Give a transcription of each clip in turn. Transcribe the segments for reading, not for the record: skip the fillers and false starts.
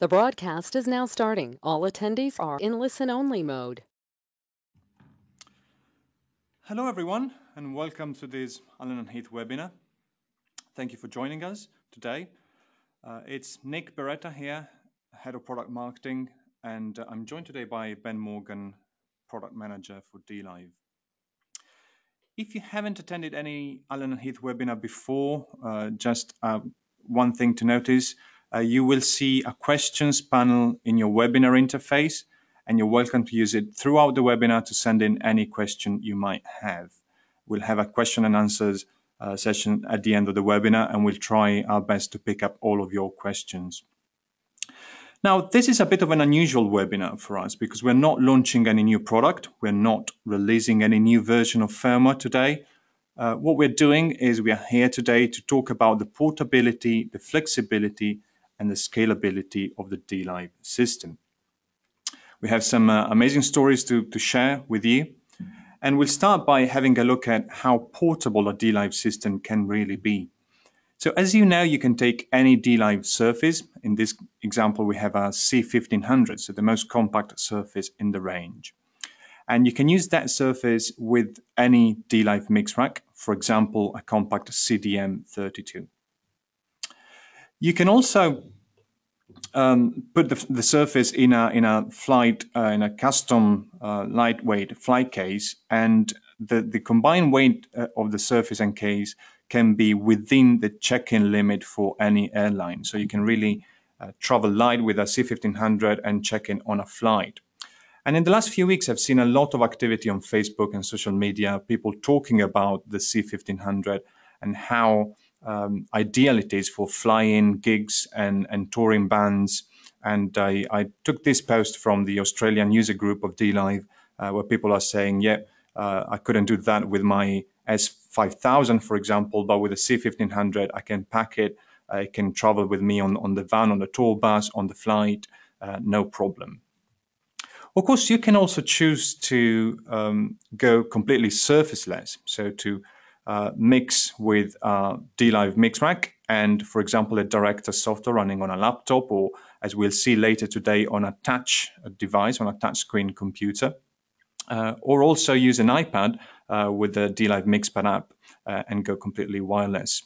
The broadcast is now starting. All attendees are in listen-only mode. Hello everyone and welcome to this Allen and Heath webinar. Thank you for joining us today. It's Nick Beretta here, Head of Product Marketing, and I'm joined today by Ben Morgan, Product Manager for DLive. If you haven't attended any Allen and Heath webinar before, just one thing to notice. You will see a questions panel in your webinar interface, and you're welcome to use it throughout the webinar to send in any question you might have. We'll have a question and answers session at the end of the webinar, and we'll try our best to pick up all of your questions. Now, this is a bit of an unusual webinar for us because we're not launching any new product. We're not releasing any new version of firmware today. What we're doing is we are here today to talk about the portability, the flexibility, and the scalability of the DLive system. We have some amazing stories to share with you, and we'll start by having a look at how portable a DLive system can really be. So as you know, you can take any DLive Surface. In this example, we have a C1500, so the most compact Surface in the range. And you can use that Surface with any DLive mix rack, for example, a compact CDM32. You can also put the Surface in a custom lightweight flight case, and the combined weight of the Surface and case can be within the check-in limit for any airline. So you can really travel light with a C1500 and check in on a flight. And in the last few weeks, I've seen a lot of activity on Facebook and social media, people talking about the C1500 and how ideal it is for fly-in gigs and touring bands, and I took this post from the Australian user group of DLive where people are saying, yeah, I couldn't do that with my S5000, for example, but with a C1500 I can pack it, it can travel with me on the van, on the tour bus, on the flight, no problem. Of course, you can also choose to go completely surfaceless, so to mix with DLive mix rack and, for example, a director software running on a laptop, or as we'll see later today, on a touch device, on a touchscreen computer, or also use an iPad with the DLive Mixpad app and go completely wireless.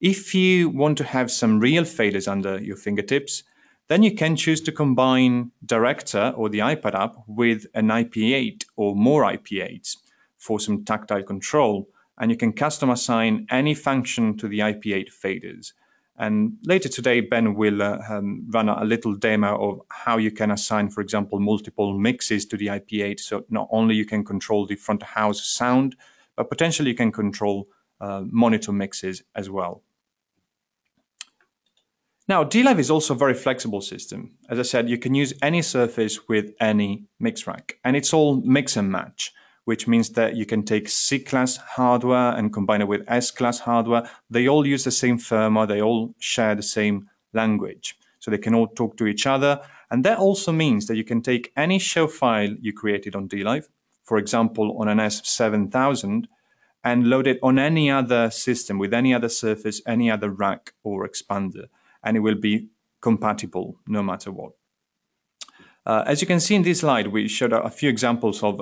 If you want to have some real faders under your fingertips, then you can choose to combine director or the iPad app with an IP8 or more IP8s. For some tactile control, and you can custom assign any function to the IP8 faders. And later today, Ben will run a little demo of how you can assign, for example, multiple mixes to the IP8, so not only you can control the front of house sound, but potentially you can control monitor mixes as well. Now, DLive is also a very flexible system. As I said, you can use any surface with any mix rack, and it's all mix and match, which means that you can take C-class hardware and combine it with S-class hardware. They all use the same firmware, they all share the same language, so they can all talk to each other. And that also means that you can take any show file you created on DLive, for example on an S7000, and load it on any other system with any other surface, any other rack or expander, and it will be compatible no matter what. As you can see in this slide, we showed a few examples of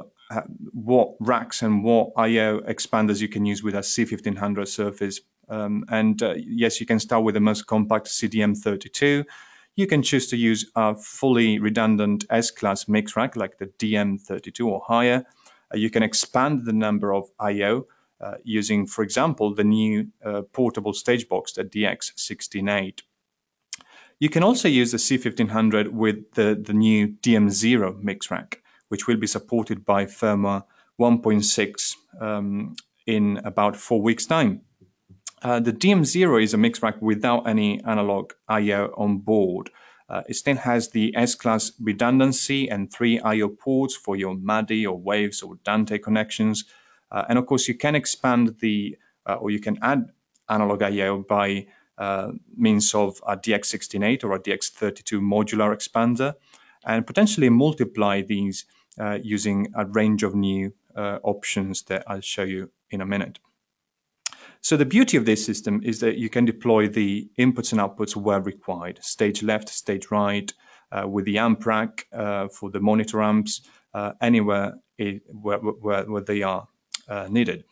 what racks and what I/O expanders you can use with a C1500 Surface. Yes, you can start with the most compact CDM32. You can choose to use a fully redundant S-class mix rack like the DM32 or higher. You can expand the number of I/O using, for example, the new portable stage box, the DX-68. You can also use the C1500 with the new DMZERO mix rack, which will be supported by firmware 1.6 in about 4 weeks' time. The DM0 is a mix rack without any analog I/O on board. It still has the S-class redundancy and 3 I/O ports for your MADI or Waves or Dante connections. And of course, you can expand or you can add analog I/O by means of a DX-68 or a DX32 modular expander, and potentially multiply these using a range of new options that I'll show you in a minute. So the beauty of this system is that you can deploy the inputs and outputs where required, stage left, stage right, with the amp rack for the monitor amps, anywhere where they are needed.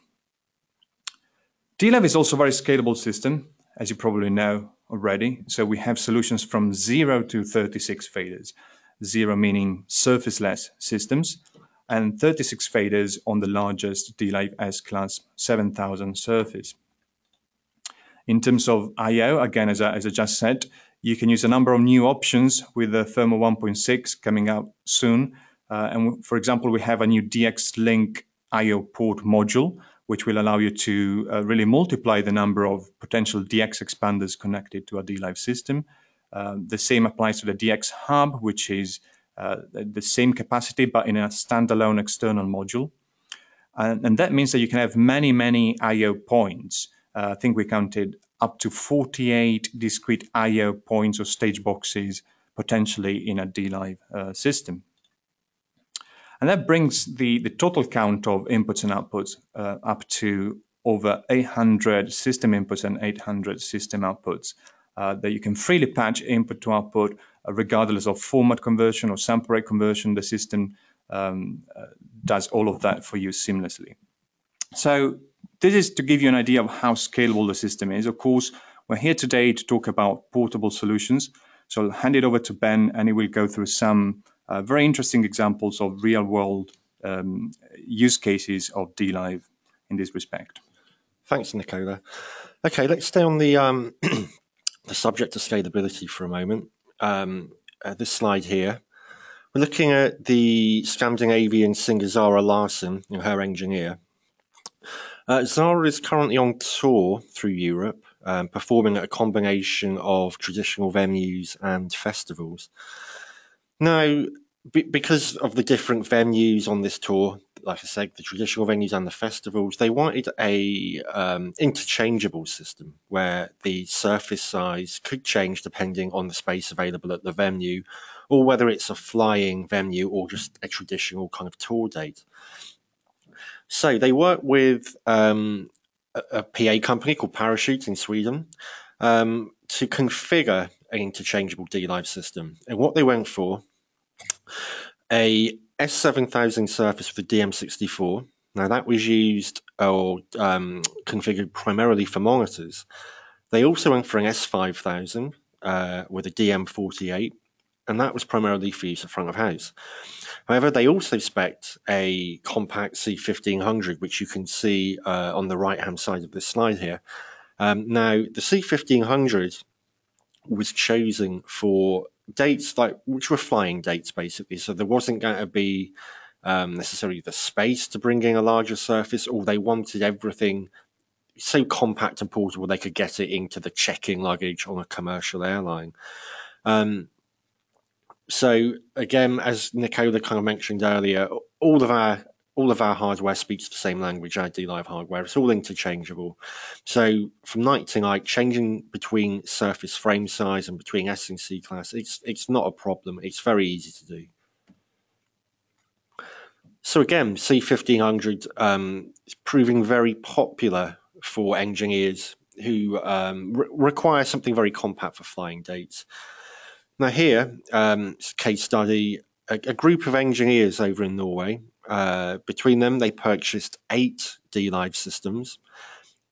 DLive is also a very scalable system, as you probably know already. So we have solutions from 0 to 36 faders. 0 meaning surfaceless systems, and 36 faders on the largest DLive S-Class 7000 surface. In terms of I.O., again, as I just said, you can use a number of new options with the Thermal 1.6 coming out soon. And for example, we have a new DX-Link I.O. port module, which will allow you to really multiply the number of potential DX expanders connected to a DLive system. The same applies to the DX hub, which is the same capacity, but in a standalone external module. And that means that you can have many, many I.O. points. I think we counted up to 48 discrete I.O. points or stage boxes potentially in a DLive system. And that brings the total count of inputs and outputs up to over 800 system inputs and 800 system outputs that you can freely patch input to output regardless of format conversion or sample rate conversion. The system does all of that for you seamlessly. So this is to give you an idea of how scalable the system is. Of course, we're here today to talk about portable solutions. So I'll hand it over to Ben and he will go through some very interesting examples of real-world use cases of DLive in this respect. Thanks, Nicola. Okay, let's stay on the, the subject of scalability for a moment. This slide here, we're looking at the Scandinavian singer Zara Larsson, you know, her engineer. Zara is currently on tour through Europe, performing at a combination of traditional venues and festivals. Now, because of the different venues on this tour, like I said, the traditional venues and the festivals, they wanted a interchangeable system where the surface size could change depending on the space available at the venue, or whether it's a flying venue or just a traditional kind of tour date. So they worked with a PA company called Parachute in Sweden to configure an interchangeable DLive system. And what they went for, a S7000 surface with a DM64. Now that was used or configured primarily for monitors. They also went for an S5000 with a DM48, and that was primarily for use in front of house. However, they also spec'd a compact C1500, which you can see on the right-hand side of this slide here. Now, the C1500 was chosen for dates which were flying dates, basically. So there wasn't going to be necessarily the space to bring in a larger surface, or they wanted everything so compact and portable they could get it into the check-in luggage on a commercial airline. So again, as Nicola kind of mentioned earlier, all of our hardware speaks the same language, our DLive hardware. It's all interchangeable. So from night to night, changing between surface frame size and between S and C class, it's not a problem. It's very easy to do. So again, C1500 is proving very popular for engineers who require something very compact for flying dates. Now here, it's a case study, a group of engineers over in Norway. Between them, they purchased 8 DLive systems.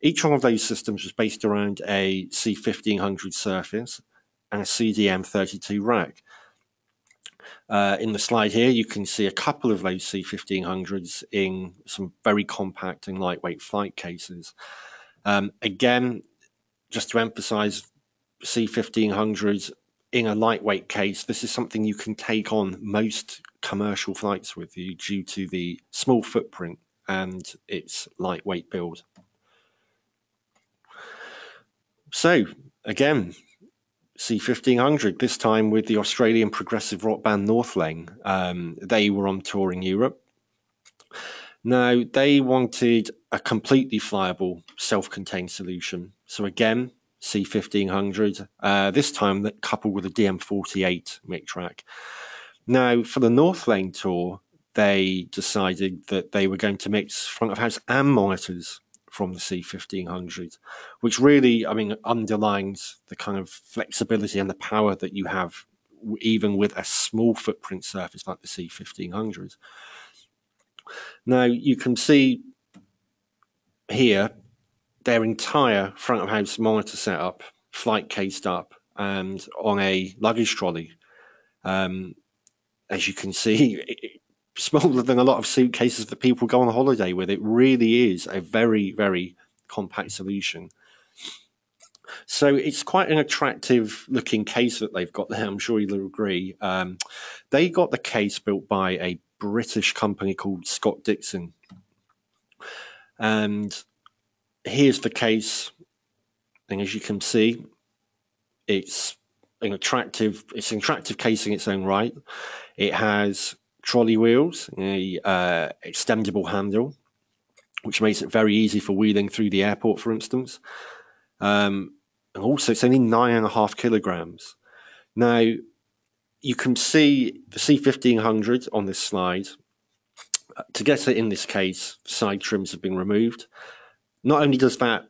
Each one of those systems was based around a C1500 surface and a CDM32 rack. In the slide here, you can see a couple of those C1500s in some very compact and lightweight flight cases. Again, just to emphasize, C1500s in a lightweight case, this is something you can take on most commercial flights with you due to the small footprint and its lightweight build. So again, C1500, this time with the Australian progressive rock band Northlane. They were on tour in Europe. Now they wanted a completely flyable self-contained solution. So again, C1500, this time that coupled with a DM48 mic rack. Now, for the Northlane tour, they decided that they were going to mix front of house and monitors from the C1500, which really, I mean, underlines the kind of flexibility and the power that you have even with a small footprint surface like the C1500. Now you can see here their entire front of house monitor setup, flight cased up and on a luggage trolley. As you can see, smaller than a lot of suitcases that people go on holiday with. It really is a very, very compact solution. So it's quite an attractive looking case that they've got there. I'm sure you'll agree. They got the case built by a British company called Scott Dixon. And here's the case. And as you can see, it's an attractive case in its own right. It has trolley wheels, a extendable handle, which makes it very easy for wheeling through the airport, for instance. And also, it's only 9.5 kilograms. Now, you can see the C1500 on this slide. To get it in this case, side trims have been removed. Not only does that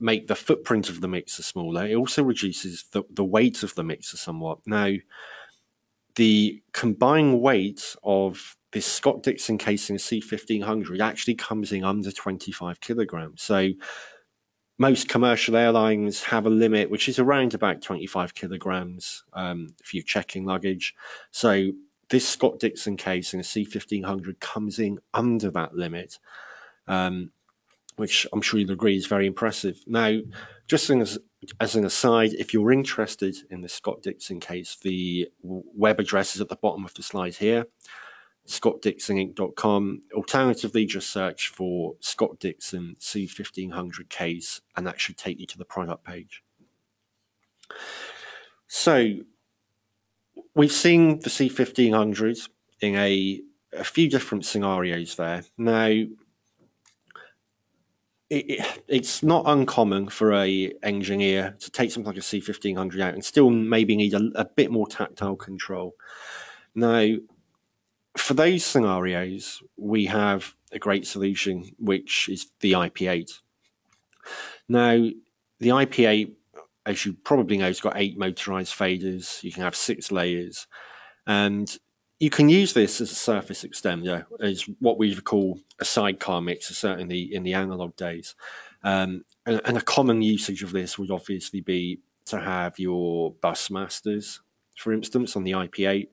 make the footprint of the mixer smaller, it also reduces the weight of the mixer somewhat. Now, the combined weight of this Scott Dixon case in a C1500 actually comes in under 25 kilograms. So most commercial airlines have a limit, which is around about 25 kilograms if you're checking luggage. So this Scott Dixon case in a C1500 comes in under that limit, which I'm sure you'll agree is very impressive. Now, just as an aside, if you're interested in the Scott Dixon case, the web address is at the bottom of the slide here, scottdixoninc.com. Alternatively, just search for Scott Dixon C1500 case, and that should take you to the product page. So we've seen the C1500 in a few different scenarios there. Now, it's not uncommon for an engineer to take something like a C1500 out and still maybe need a bit more tactile control. Now, for those scenarios, we have a great solution, which is the IP8. Now, the IP8, as you probably know, has got 8 motorized faders. You can have 6 layers. And you can use this as a surface extender, as what we would call a sidecar mixer, certainly in the analog days. And a common usage of this would obviously be to have your bus masters, for instance, on the IP8,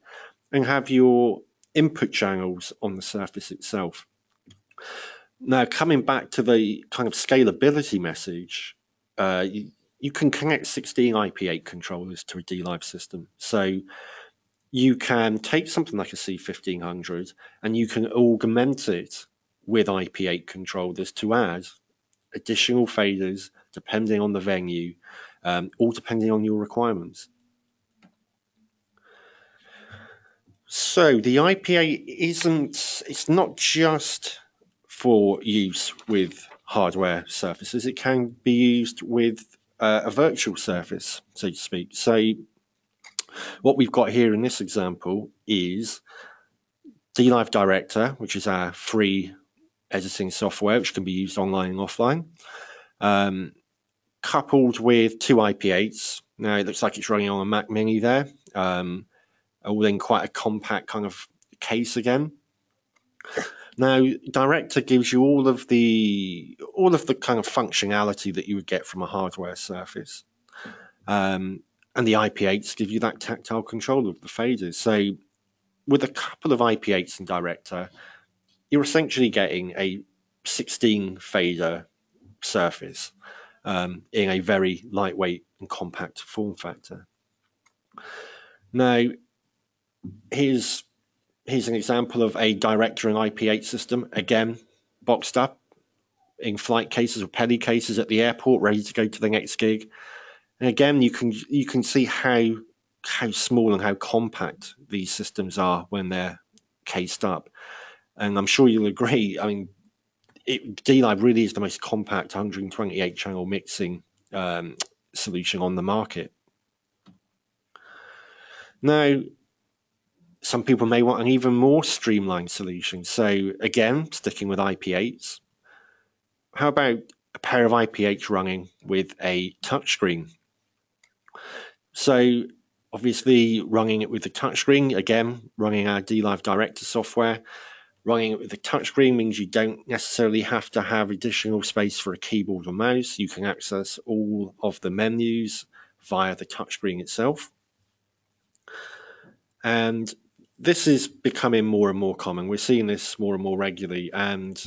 and have your input channels on the surface itself. Now, coming back to the kind of scalability message, you can connect 16 IP8 controllers to a DLive system. So you can take something like a C1500 and you can augment it with IP8 controllers to add additional faders depending on the venue, all depending on your requirements. So the IP8 it's not just for use with hardware surfaces. It can be used with a virtual surface, so to speak. So what we've got here in this example is DLive Director, which is our free editing software, which can be used online and offline, coupled with 2 IP8s. Now, it looks like it's running on a Mac Mini there, all in quite a compact kind of case again. Now, Director gives you all of the kind of functionality that you would get from a hardware surface. And the IP8s give you that tactile control of the faders. So with a couple of IP8s in Director, you're essentially getting a 16 fader surface in a very lightweight and compact form factor. Now, here's an example of a Director and IP8 system, again, boxed up in flight cases or penny cases at the airport, ready to go to the next gig. And again, you can see how small and how compact these systems are when they're cased up. And I'm sure you'll agree, I mean, DLive really is the most compact 128-channel mixing solution on the market. Now, some people may want an even more streamlined solution. So again, sticking with IP8s, how about a pair of IP8s running with a touchscreen. So obviously running it with the touchscreen, again, running our DLive Director software, running it with the touchscreen means you don't necessarily have to have additional space for a keyboard or mouse. You can access all of the menus via the touchscreen itself. And this is becoming more and more common. We're seeing this more and more regularly. And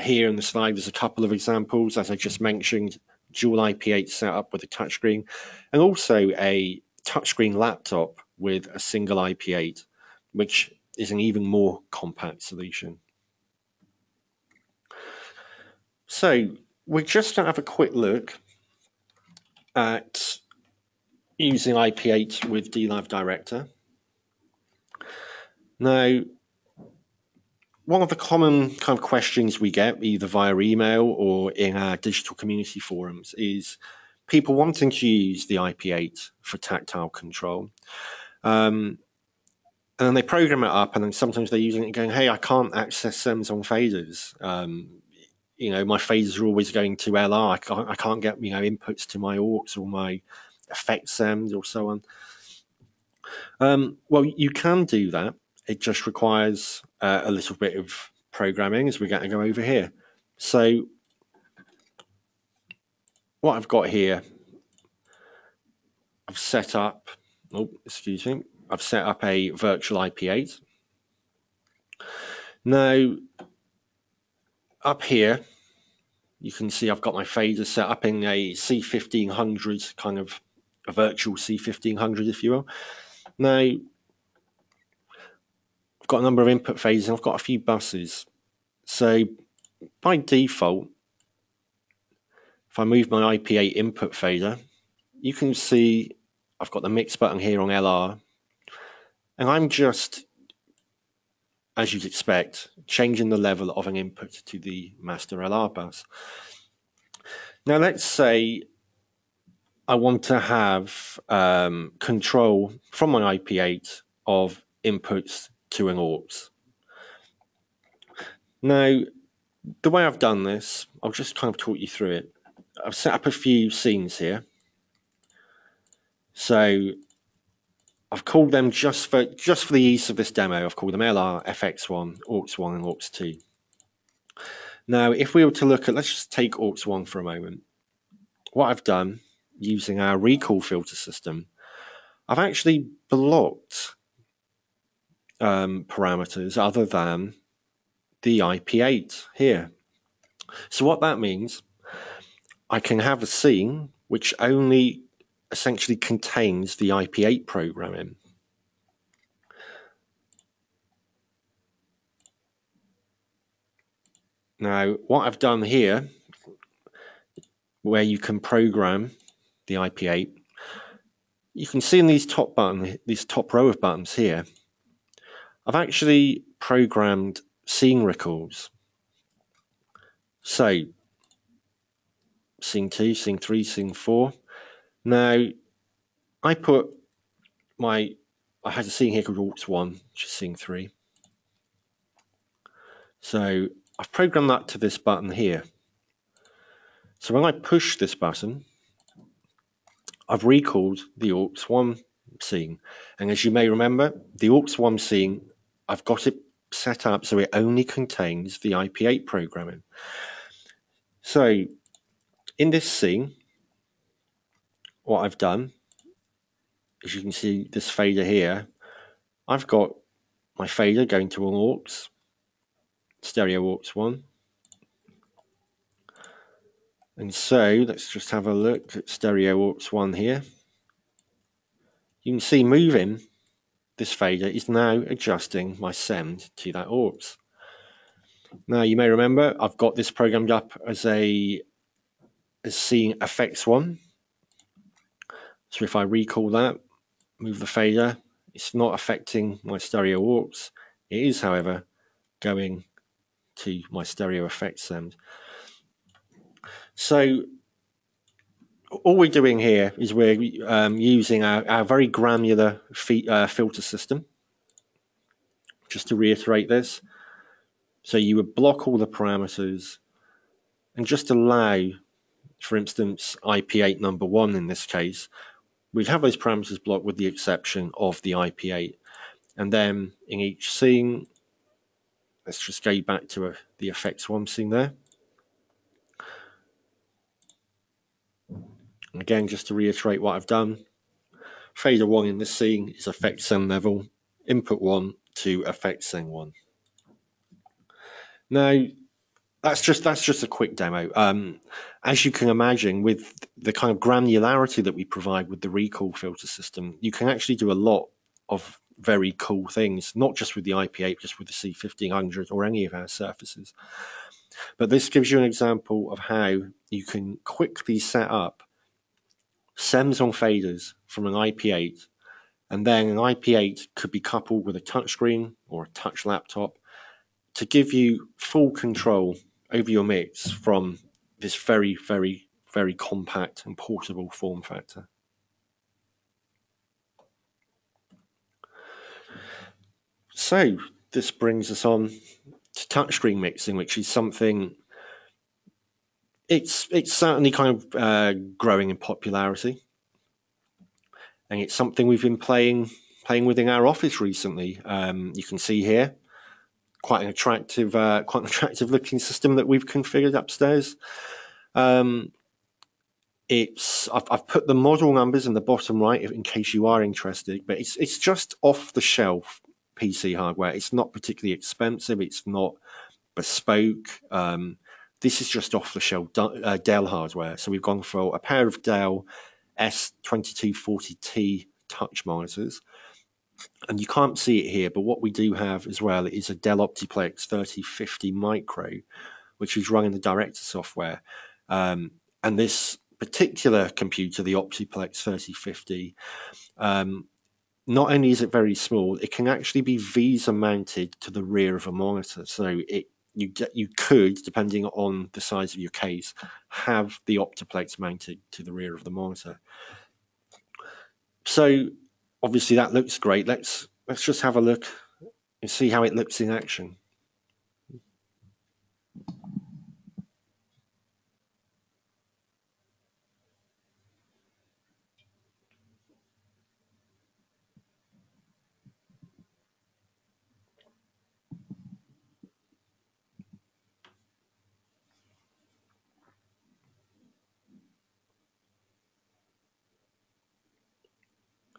here in the slide, there's a couple of examples, as I just mentioned, dual IP8 setup with a touchscreen, and also a touchscreen laptop with a single IP8, which is an even more compact solution. So we're just going to have a quick look at using IP8 with DLive Director. Now, one of the common kind of questions we get, either via email or in our digital community forums, is people wanting to use the IP8 for tactile control. And then they program it up, and then sometimes they're using it going, hey, I can't access SEMs on faders. You know, my faders are always going to LR. I can't get, you know, inputs to my AUX or my effect SEMs or so on. Well, you can do that. It just requires a little bit of programming, as we're going to go over here. So what I've got here, I've set up, I've set up a virtual IP8. Now, up here, you can see I've got my fader set up in a C1500, kind of a virtual C1500, if you will. Now, got a number of input phases, and I've got a few buses. So by default, if I move my IP8 input fader, you can see I've got the mix button here on LR, and I'm just, as you'd expect, changing the level of an input to the master LR bus. Now let's say I want to have control from my IP8 of inputs to an AUX. Now, the way I've done this, I'll just kind of talk you through it. I've set up a few scenes here. So I've called them, just for the ease of this demo, I've called them LR, FX1, AUX1 and AUX2. Now, if we were to look at, let's just take AUX1 for a moment. What I've done, using our recall filter system, I've actually blocked parameters other than the IP8 here. So what that means, I can have a scene which only essentially contains the IP8 programming. Now, what I've done here, where you can program the IP8, you can see in these top button, these top row of buttons here, I've actually programmed scene recalls. So, scene 2, scene 3, scene 4. Now, I put my, I had a scene here called AUX1, which is scene 3. So, I've programmed that to this button here. So, when I push this button, I've recalled the AUX1 scene. And as you may remember, the AUX1 scene, I've got it set up so it only contains the IP8 programming. So in this scene, what I've done, as you can see this fader here, I've got my fader going to an AUX, stereo AUX1. And so let's just have a look at stereo AUX1 here. You can see moving this fader is now adjusting my send to that AUX. Now you may remember I've got this programmed up as a scene FX1. So if I recall that, move the fader, it's not affecting my stereo AUX. It is, however, going to my stereo effect send. So all we're doing here is we're using our very granular filter system. Just to reiterate this, so you would block all the parameters, and just allow, for instance, IP8 number one in this case, we'd have those parameters blocked with the exception of the IP8. And then in each scene, let's just go back to the effects one scene there. And again, just to reiterate what I've done, fader one in this scene is effect send level, input one to effect send one. Now, that's just a quick demo. As you can imagine, with the kind of granularity that we provide with the recall filter system, you can actually do a lot of very cool things, not just with the IP8, just with the C1500 or any of our surfaces. But this gives you an example of how you can quickly set up SEMs on faders from an IP8, and then an IP8 could be coupled with a touchscreen or a touch laptop to give you full control over your mix from this very, very, very compact and portable form factor. So this brings us on to touchscreen mixing, which is something, it's certainly kind of growing in popularity, and it's something we've been playing within our office recently. You can see here quite an attractive looking system that we've configured upstairs. I've put the model numbers in the bottom right in case you are interested, but it's just off the shelf PC hardware. It's not particularly expensive. It's not bespoke. This is just off the shelf Dell hardware. So we've gone for a pair of Dell S2240T touch monitors. And you can't see it here, but what we do have as well is a Dell Optiplex 3050 Micro, which is running the Director software. And this particular computer, the Optiplex 3050, not only is it very small, it can actually be VESA mounted to the rear of a monitor. So you could, depending on the size of your case, have the Optiplex mounted to the rear of the monitor. So obviously that looks great. Let's just have a look and see how it looks in action.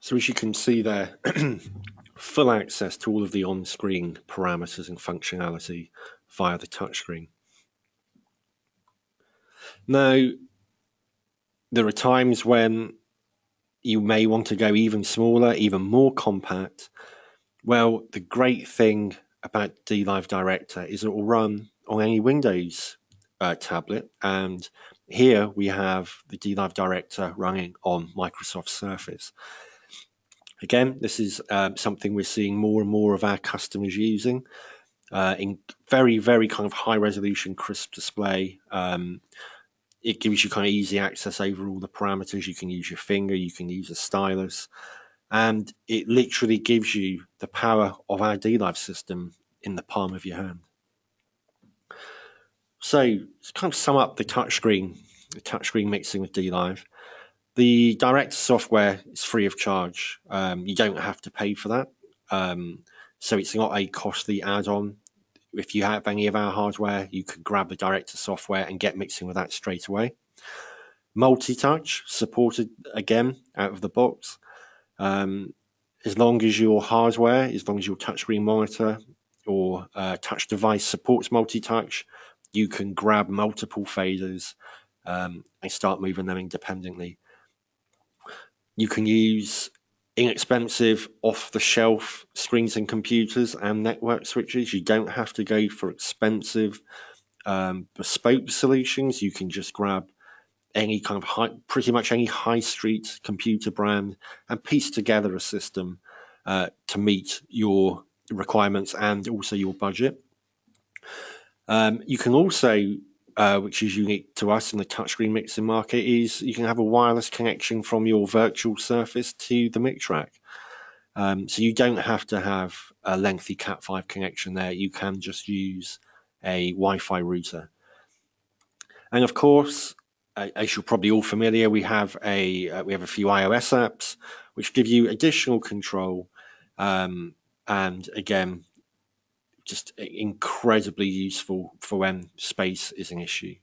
So as you can see there, full access to all of the on-screen parameters and functionality via the touchscreen. Now, there are times when you may want to go even smaller, even more compact. Well, the great thing about DLive Director is it will run on any Windows tablet, and here we have the DLive Director running on Microsoft Surface. Again, this is something we're seeing more and more of our customers using in very, very kind of high resolution, crisp display. It gives you kind of easy access over all the parameters. You can use your finger, you can use a stylus, and it literally gives you the power of our DLive system in the palm of your hand. So to kind of sum up the touchscreen mixing with DLive, the Director software is free of charge. You don't have to pay for that. So it's not a costly add-on. If you have any of our hardware, you can grab the Director software and get mixing with that straight away. Multi-touch, supported again out of the box. As long as your hardware, as long as your touchscreen monitor or touch device supports multi-touch, you can grab multiple faders and start moving them independently. You can use inexpensive off-the-shelf screens and computers and network switches. You don't have to go for expensive bespoke solutions. You can just grab any kind of pretty much any high street computer brand and piece together a system to meet your requirements and also your budget. You can also, which is unique to us in the touchscreen mixing market, is you can have a wireless connection from your virtual surface to the mix rack. So you don't have to have a lengthy Cat5 connection there. You can just use a Wi-Fi router. And of course, as you're probably all familiar, we have a few iOS apps which give you additional control, and again, just incredibly useful for when space is an issue.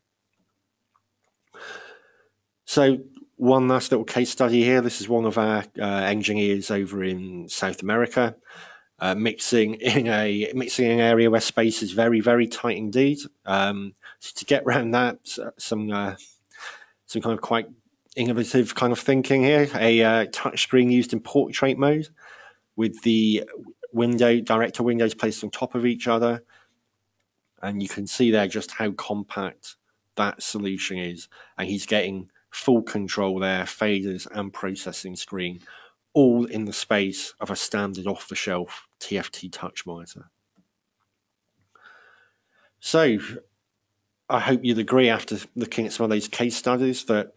So one last little case study here. This is one of our engineers over in South America, mixing in an area where space is very, very tight indeed. So to get around that, some kind of quite innovative kind of thinking here. A touchscreen used in portrait mode, with the director windows placed on top of each other, and you can see there just how compact that solution is. And he's getting full control there, faders and processing screen, all in the space of a standard off-the-shelf TFT touch monitor. So I hope you'd agree, after looking at some of those case studies, that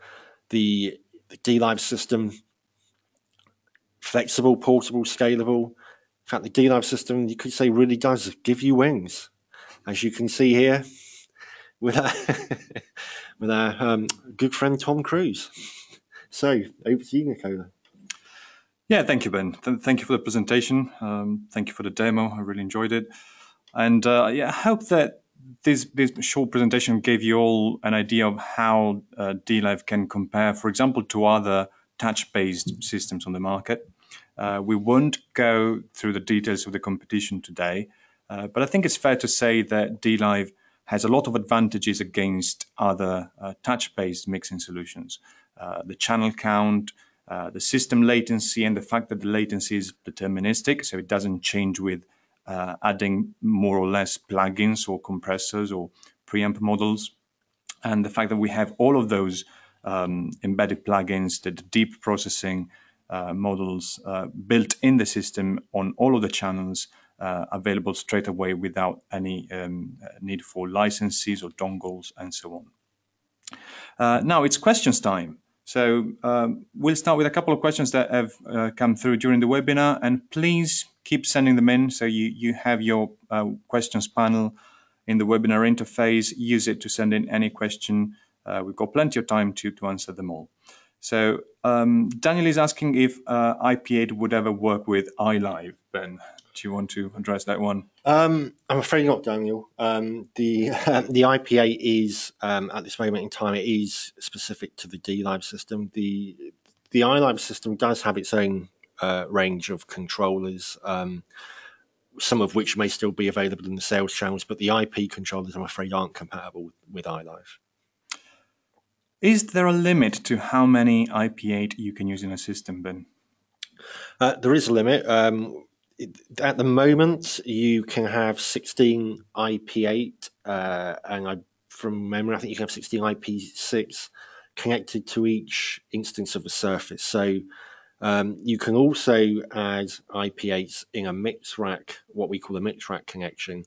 the DLive system, flexible, portable, scalable. In fact, the DLive system, you could say, really does give you wings, as you can see here with our, with our good friend Tom Cruise. So over to you, Nicola. Yeah, thank you, Ben. Thank you for the presentation. Thank you for the demo. I really enjoyed it, and yeah, I hope that This short presentation gave you all an idea of how DLive can compare, for example, to other touch-based systems on the market. We won't go through the details of the competition today, but I think it's fair to say that DLive has a lot of advantages against other touch-based mixing solutions. The channel count, the system latency, and the fact that the latency is deterministic, so it doesn't change with adding more or less plugins or compressors or preamp models, and the fact that we have all of those embedded plugins, the deep processing models built in the system on all of the channels, available straight away without any need for licenses or dongles and so on. Now it's questions time. So we'll start with a couple of questions that have come through during the webinar, and please keep sending them in. So you have your questions panel in the webinar interface. Use it to send in any question. We've got plenty of time to answer them all. So Daniel is asking if IP8 would ever work with iLive. Ben, do you want to address that one? I'm afraid not, Daniel. The IP8 is, at this moment in time, it is specific to the DLive system. The iLive system does have its own range of controllers, some of which may still be available in the sales channels, but the IP controllers, I'm afraid, aren't compatible with iLive. Is there a limit to how many IP8 you can use in a system, Ben? There is a limit. At the moment, you can have 16 IP8, and from memory, I think you can have 16 IP6 connected to each instance of a Surface. So you can also add IP8s in a mix rack, what we call a mix rack connection.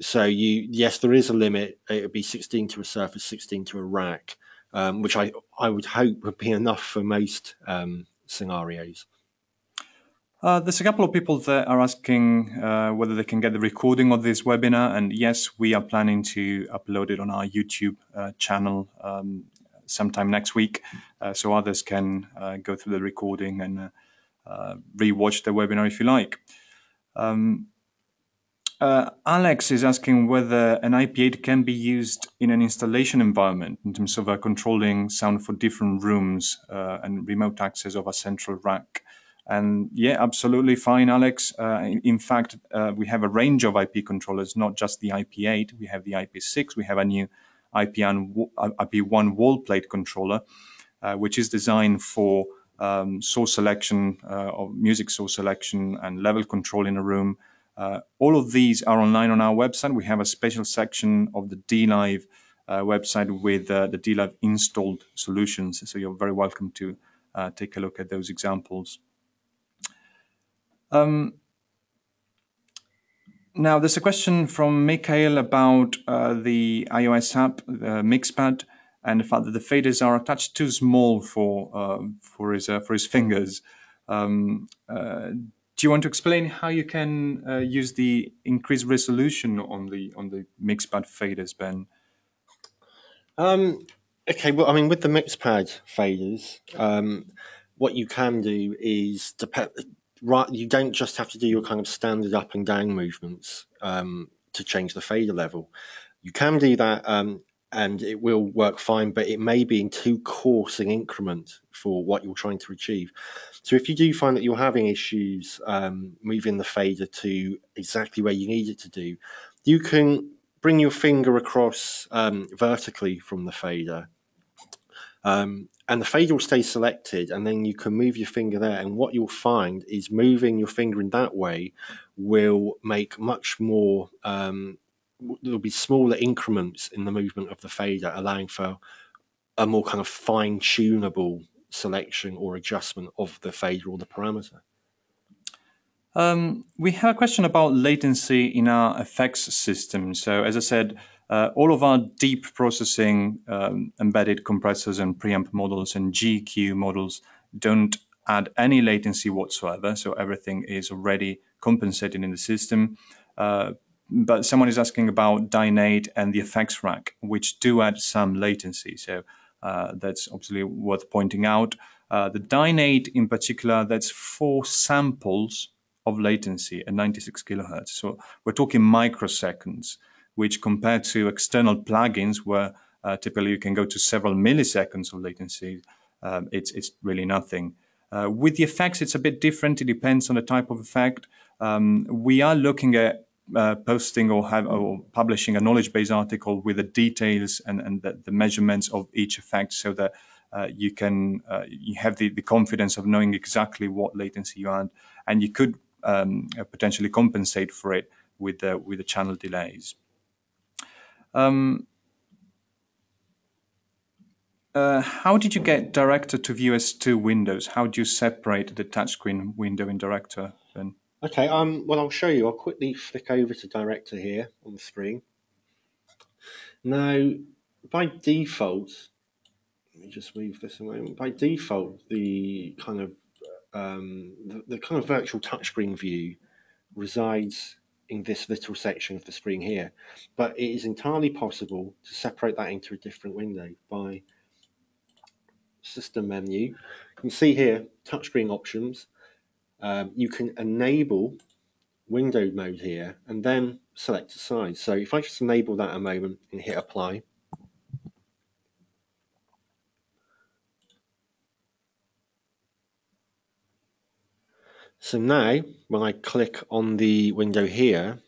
So yes, there is a limit. It would be 16 to a Surface, 16 to a rack, which I would hope would be enough for most scenarios. There's a couple of people that are asking whether they can get the recording of this webinar, and yes, we are planning to upload it on our YouTube channel sometime next week, so others can go through the recording and re-watch the webinar if you like. Alex is asking whether an IP8 can be used in an installation environment in terms of controlling sound for different rooms and remote access of a central rack. And yeah, absolutely fine, Alex. In fact, we have a range of IP controllers, not just the IP8. We have the IP6. We have a new IP1 wall plate controller, which is designed for source selection, or music source selection, and level control in a room. All of these are online on our website. We have a special section of the DLive website with the DLive installed solutions. So you're very welcome to take a look at those examples. Now, there's a question from Mikhail about the iOS app, Mixpad, and the fact that the faders are attached too small for his fingers. Do you want to explain how you can use the increased resolution on the Mixpad faders, Ben? Okay, well, I mean, with the Mixpad faders, what you can do is, you don't just have to do your kind of standard up and down movements to change the fader level. You can do that, and it will work fine, but it may be in too coarse an increment for what you're trying to achieve. So if you do find that you're having issues moving the fader to exactly where you need it to do, you can bring your finger across vertically from the fader, and the fader will stay selected, and then you can move your finger there, and what you'll find is moving your finger in that way will make much more, there'll be smaller increments in the movement of the fader, allowing for a more kind of fine-tunable selection or adjustment of the fader or the parameter. We have a question about latency in our effects system. So as I said, all of our deep processing embedded compressors and preamp models and GQ models don't add any latency whatsoever. So everything is already compensated in the system. But someone is asking about Dynate and the effects rack, which do add some latency. So that's obviously worth pointing out. The Dynate in particular, that's 4 samples of latency at 96 kilohertz. So we're talking microseconds, which compared to external plugins where typically you can go to several milliseconds of latency, it's really nothing. With the effects, it's a bit different. It depends on the type of effect. We are looking at posting or publishing a knowledge base article with the details and the measurements of each effect, so that you can you have the confidence of knowing exactly what latency you had, and you could potentially compensate for it with the channel delays. How did you get Director to view as two windows? How do you separate the touchscreen window in Director then? Okay, well, I'll show you. I'll quickly flick over to Director here on the screen. Now, by default, let me just move this a moment. By default, the kind of the kind of virtual touchscreen view resides in this little section of the screen here, but it is entirely possible to separate that into a different window by system menu. You can see here touchscreen options. You can enable window mode here and then select a size. So if I just enable that a moment and hit apply, so now, when I click on the window here,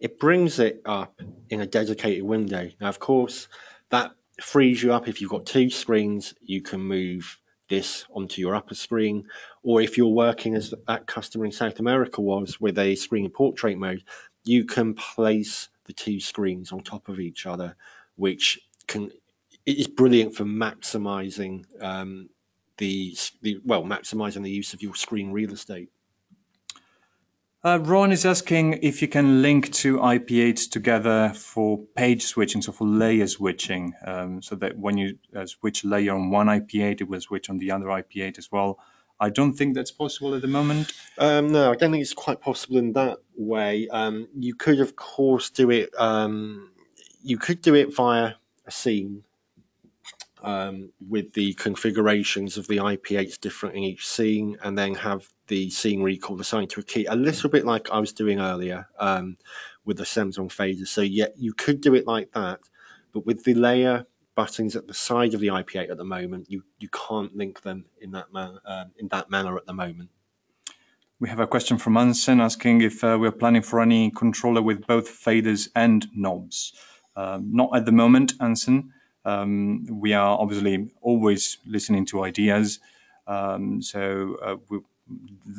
it brings it up in a dedicated window. Now, of course, that frees you up. If you've got two screens, you can move this onto your upper screen, or if you're working as that customer in South America was with a screen in portrait mode, you can place the two screens on top of each other, which can is brilliant for maximizing maximizing the use of your screen real estate. Ron is asking if you can link two IP8s together for page switching, so for layer switching, so that when you switch layer on one IP8, it will switch on the other IP8 as well. I don't think that's possible at the moment. No, I don't think it's quite possible in that way. You could, of course, do it. You could do it via a scene. With the configurations of the IP8s different in each scene, and then have the scene recall assigned to a key, a little bit like I was doing earlier with the Samsung fader. So yeah, you could do it like that, but with the layer buttons at the side of the IP8 at the moment, you can't link them in that manner at the moment. We have a question from Anson asking if we're planning for any controller with both faders and knobs. Not at the moment, Anson. We are obviously always listening to ideas,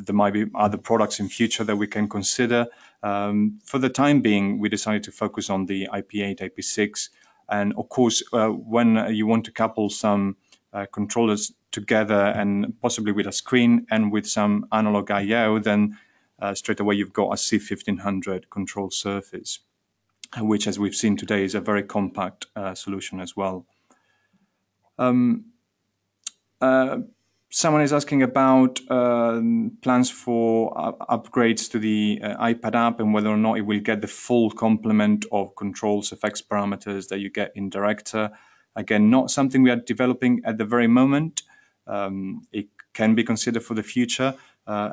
there might be other products in future that we can consider. For the time being, we decided to focus on the IP8, IP6, and of course, when you want to couple some controllers together, and possibly with a screen and with some analog I/O, then straight away you've got a C1500 control surface, which, as we've seen today, is a very compact solution as well. Someone is asking about plans for upgrades to the iPad app and whether or not it will get the full complement of controls, effects, parameters that you get in Director. Again, not something we are developing at the very moment. It can be considered for the future.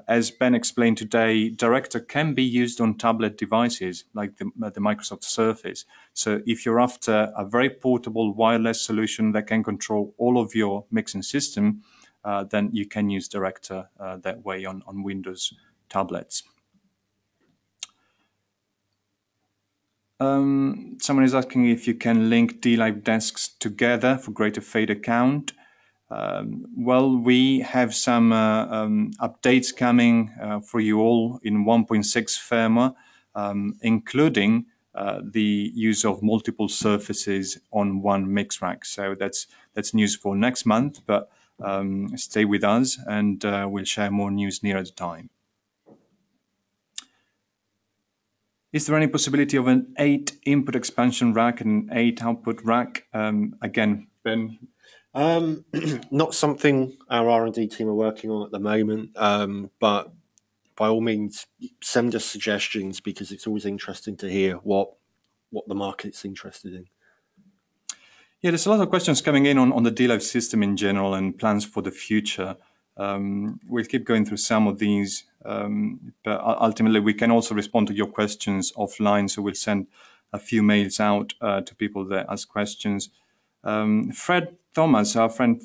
As Ben explained today, Director can be used on tablet devices like the Microsoft Surface. So if you're after a very portable wireless solution that can control all of your mixing system, then you can use Director that way on Windows tablets. Someone is asking if you can link DLive desks together for greater fader count. Well, we have some updates coming for you all in 1.6 firmware, including the use of multiple surfaces on one mix rack. So that's news for next month, but stay with us and we'll share more news nearer the time. Is there any possibility of an 8 input expansion rack and an 8 output rack? Again, Ben? Not something our R&D team are working on at the moment, but by all means, send us suggestions because it's always interesting to hear what the market's interested in. Yeah, there's a lot of questions coming in on the DLive system in general and plans for the future. We'll keep going through some of these, but ultimately we can also respond to your questions offline, so we'll send a few mails out to people that ask questions. Fred Thomas, our friend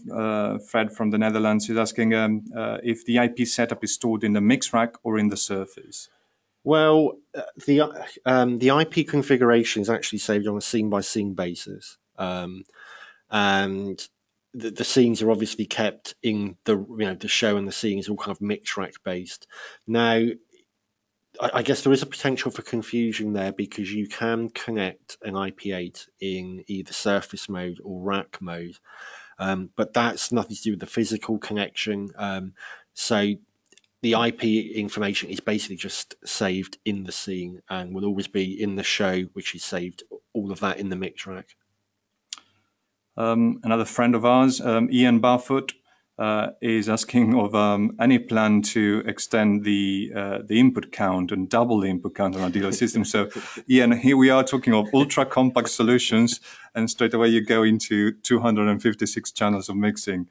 Fred from the Netherlands, is asking if the IP setup is stored in the mix rack or in the Surface. Well, the IP configuration is actually saved on a scene-by-scene basis, and the scenes are obviously kept in the the show, and the scenes all kind of mix rack based. Now, I guess there is a potential for confusion there because you can connect an IP8 in either surface mode or rack mode, but that's nothing to do with the physical connection. So the IP information is basically just saved in the scene and will always be in the show, which is saved, all of that in the mix rack. Another friend of ours, Ian Barfoot, is asking of any plan to extend the input count and double the input count on our DLive system. So, Ian, here we are talking of ultra compact solutions, and straight away you go into 256 channels of mixing,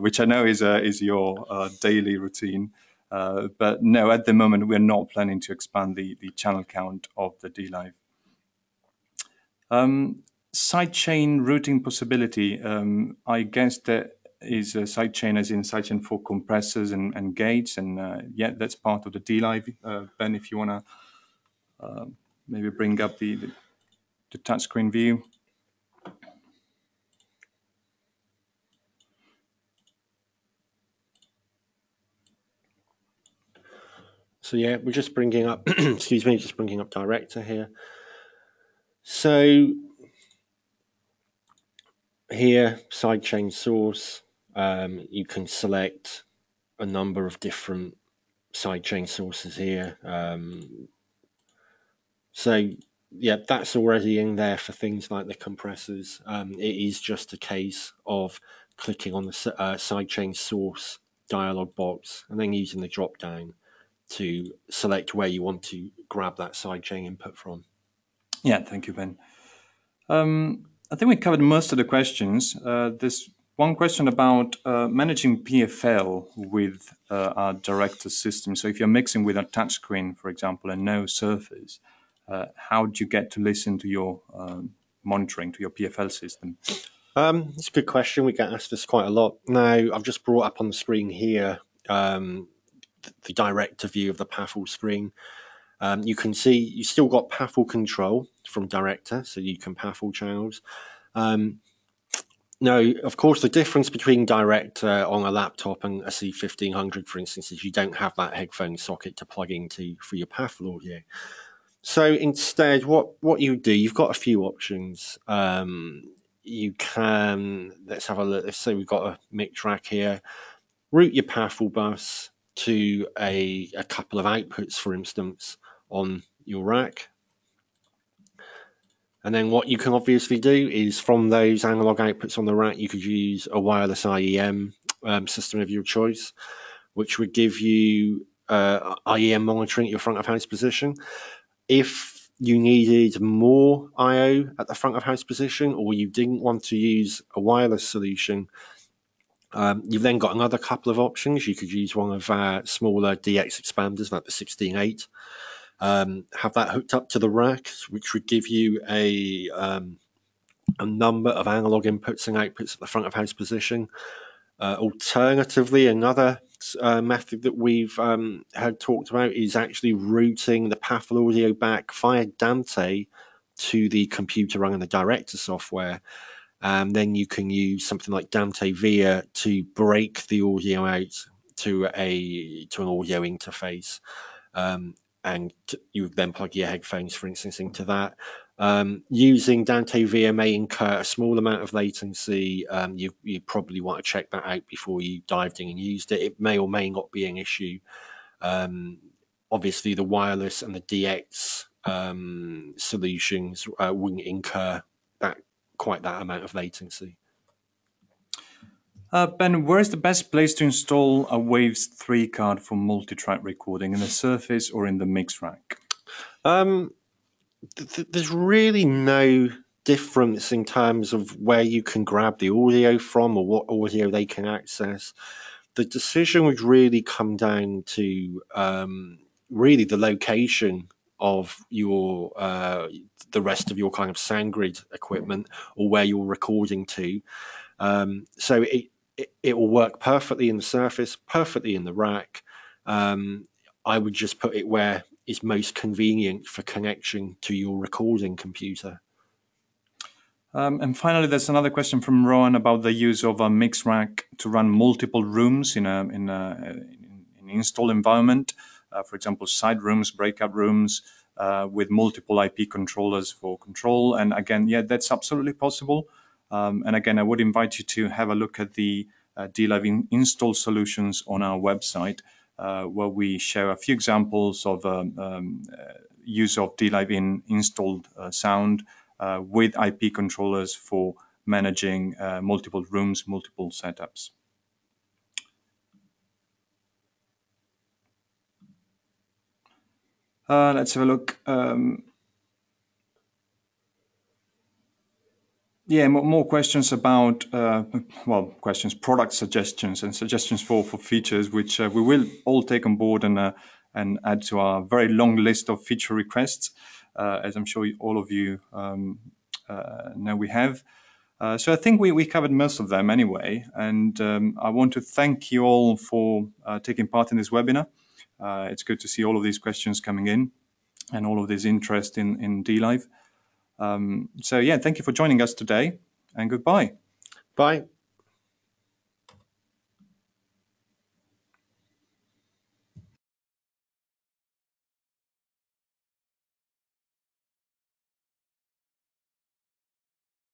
which I know is your daily routine. But no, at the moment we're not planning to expand the channel count of the DLive. Sidechain routing possibility. I guess that is a sidechain as in sidechain for compressors and gates, and yeah, that's part of the DLive. Ben, if you want to maybe bring up the touchscreen view. So yeah, we're just bringing up, excuse me, just bringing up Director here. So here, sidechain source. You can select a number of different sidechain sources here. So yeah, that's already in there for things like the compressors. It is just a case of clicking on the sidechain source dialog box and then using the drop down to select where you want to grab that sidechain input from. Yeah, thank you, Ben. I think we covered most of the questions. There's one question about managing PFL with our Director system. So if you're mixing with a touchscreen, for example, and no surface, how do you get to listen to your monitoring, to your PFL system? It's a good question. We get asked this quite a lot. Now, I've just brought up on the screen here the Director view of the PAFL screen. You can see you've still got PAFL control from Director, so you can PAFL channels. Now, of course, the difference between Director on a laptop and a C1500, for instance, is you don't have that headphone socket to plug into for your PAFL audio. So instead, what you do, you've got a few options. You can, let's have a look, let's say we've got a mix rack here, route your PAFL bus to a couple of outputs, for instance, on your rack. And then what you can obviously do is from those analog outputs on the rack, you could use a wireless IEM system of your choice, which would give you IEM monitoring at your front of house position. If you needed more IO at the front of house position, or you didn't want to use a wireless solution, you've then got another couple of options. You could use one of our smaller DX expanders like the 16.8, have that hooked up to the rack, which would give you a number of analog inputs and outputs at the front of house position. Alternatively, another method that we've had talked about is actually routing the path audio back via Dante to the computer running the director software. And then you can use something like Dante VIA to break the audio out to an audio interface. And you would then plug your headphones, for instance, into that. Using Dante VIA may incur a small amount of latency. You probably want to check that out before you dived in and used it. It may or may not be an issue. Obviously, the wireless and the DX solutions wouldn't incur that quite that amount of latency. Ben, where's the best place to install a Waves 3 card for multi-track recording, in the Surface or in the mix rack? There's really no difference in terms of where you can grab the audio from or what audio they can access. The decision would really come down to really the location of your the rest of your kind of sound grid equipment or where you're recording to. So it will work perfectly in the Surface, perfectly in the rack. I would just put it where is most convenient for connection to your recording computer. And finally, there's another question from Rowan about the use of a mix rack to run multiple rooms in an install environment, for example, side rooms, breakout rooms, with multiple IP controllers for control. And again, yeah, that's absolutely possible. And again, I would invite you to have a look at the DLive install solutions on our website, where we share a few examples of use of DLive in installed sound with IP controllers for managing multiple rooms, multiple setups. Let's have a look. Yeah, more questions about, product suggestions and suggestions for features, which we will all take on board and add to our very long list of feature requests, as I'm sure all of you know we have. So I think we covered most of them anyway, and I want to thank you all for taking part in this webinar. It's good to see all of these questions coming in and all of this interest in DLive. So yeah, thank you for joining us today, and goodbye. Bye.